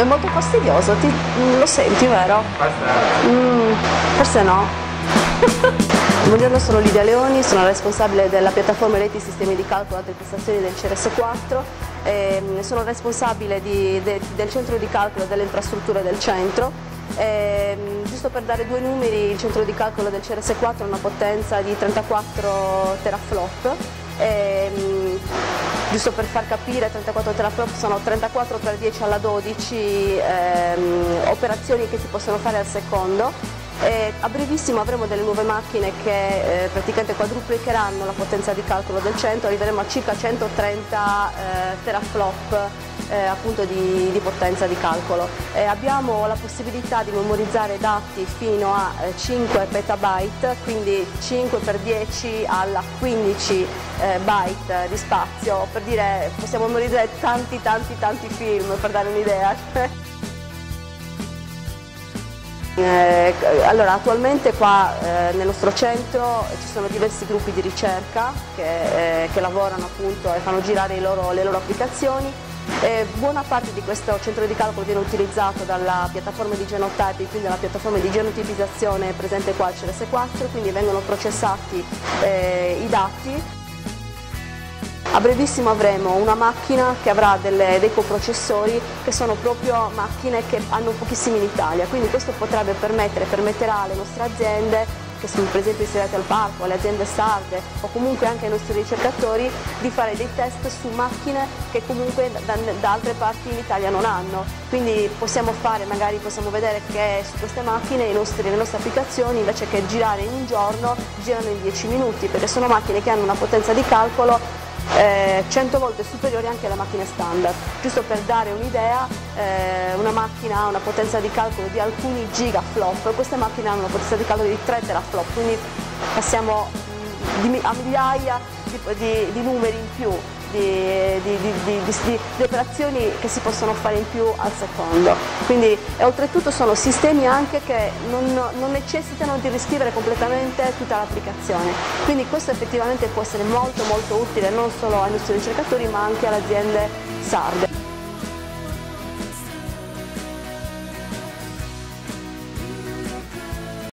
ma è molto fastidioso, lo senti, vero? Forse no. Buongiorno, sono Lidia Leoni, sono la responsabile della piattaforma Reti e Sistemi di Calcolo Altre Prestazioni del CRS4 e sono responsabile del centro di calcolo e delle infrastrutture del centro. Giusto per dare due numeri, il centro di calcolo del CRS4 ha una potenza di 34 teraflop. Giusto per far capire, 34 teraflop sono 34 per 10 alla 12 operazioni che si possono fare al secondo. A brevissimo avremo delle nuove macchine che praticamente quadruplicheranno la potenza di calcolo del centro, arriveremo a circa 130 teraflop appunto di potenza di calcolo. Abbiamo la possibilità di memorizzare dati fino a 5 petabyte, quindi 5 per 10 alla 15 byte di spazio, per dire possiamo memorizzare tanti film, per dare un'idea. Allora, attualmente qua nel nostro centro ci sono diversi gruppi di ricerca che lavorano appunto e fanno girare le loro applicazioni. Buona parte di questo centro di calcolo viene utilizzato dalla piattaforma di genotyping, quindi dalla piattaforma di genotipizzazione presente qua al CRS4, quindi vengono processati i dati. A brevissimo avremo una macchina che avrà dei coprocessori che sono proprio macchine che hanno pochissimi in Italia, quindi questo potrebbe permetterà alle nostre aziende che sono per esempio ispirate al parco, alle aziende sarde o comunque anche ai nostri ricercatori di fare dei test su macchine che comunque da altre parti in Italia non hanno. Quindi possiamo vedere che su queste macchine le nostre applicazioni invece che girare in un giorno girano in 10 minuti, perché sono macchine che hanno una potenza di calcolo 100 volte superiori anche alle macchine standard. Giusto per dare un'idea, una macchina ha una potenza di calcolo di alcuni gigaflop, queste macchine hanno una potenza di calcolo di 3 teraflop, quindi passiamo a migliaia di numeri in più, di operazioni che si possono fare in più al secondo. Quindi oltretutto sono sistemi anche che non necessitano di riscrivere completamente tutta l'applicazione, quindi questo effettivamente può essere molto utile non solo ai nostri ricercatori ma anche alle aziende sarde.